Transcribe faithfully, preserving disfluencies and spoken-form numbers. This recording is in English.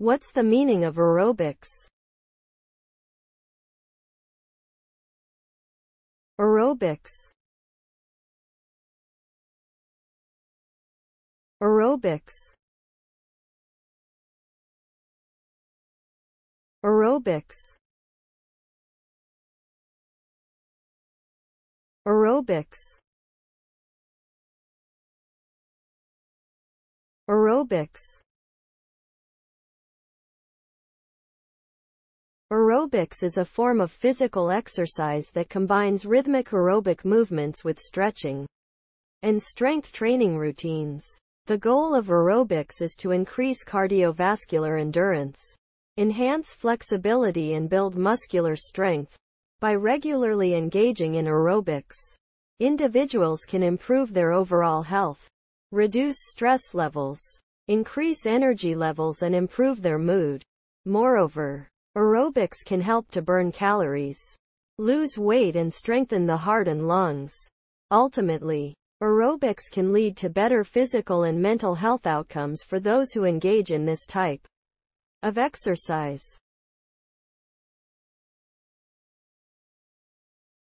What's the meaning of aerobics? Aerobics. Aerobics. Aerobics. Aerobics. Aerobics. Aerobics is a form of physical exercise that combines rhythmic aerobic movements with stretching and strength training routines. The goal of aerobics is to increase cardiovascular endurance, enhance flexibility, and build muscular strength. By regularly engaging in aerobics, individuals can improve their overall health, reduce stress levels, increase energy levels, and improve their mood. Moreover, aerobics can help to burn calories, lose weight, and strengthen the heart and lungs. Ultimately, aerobics can lead to better physical and mental health outcomes for those who engage in this type of exercise.